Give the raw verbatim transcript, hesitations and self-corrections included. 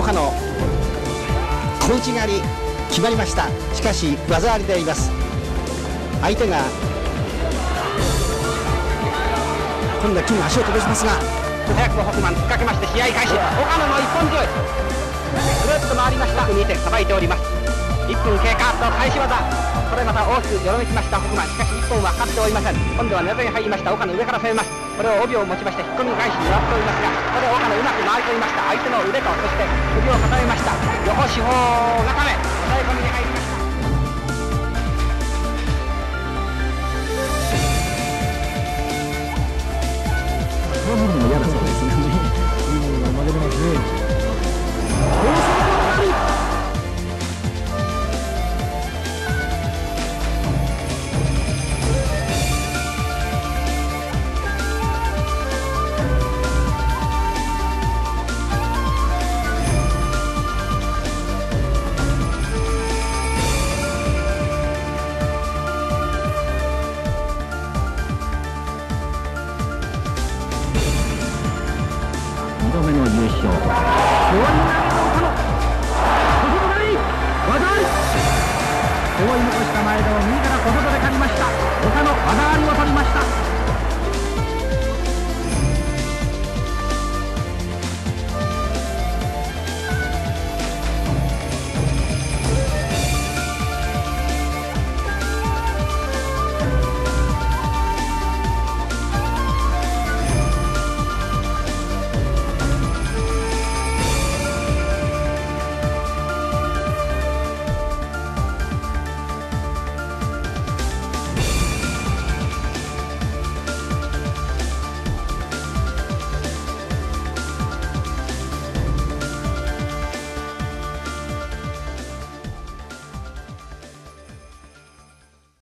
岡の小内刈り決まりました。しかし技ありであります。相手が今度は木に足を飛ばしますが、早くもホフマン突っかけまして試合開始。岡野の一本強いぐるっと回りました。にてんさばいております。いっぷん経過と返し技、これまた大きくよろめきましたホフマン。しかしいっぽんはかかっておりません。今度は寝技に入りました。岡野上から攻めます。これを帯を持ちまして引っ込み返しに狙っておりますが、これで岡野うまく回り込みました。相手の腕とそして首を固めました。両方四方固め抑え込みに入りました。この部分も嫌だそうですね。負けてますね。前田を見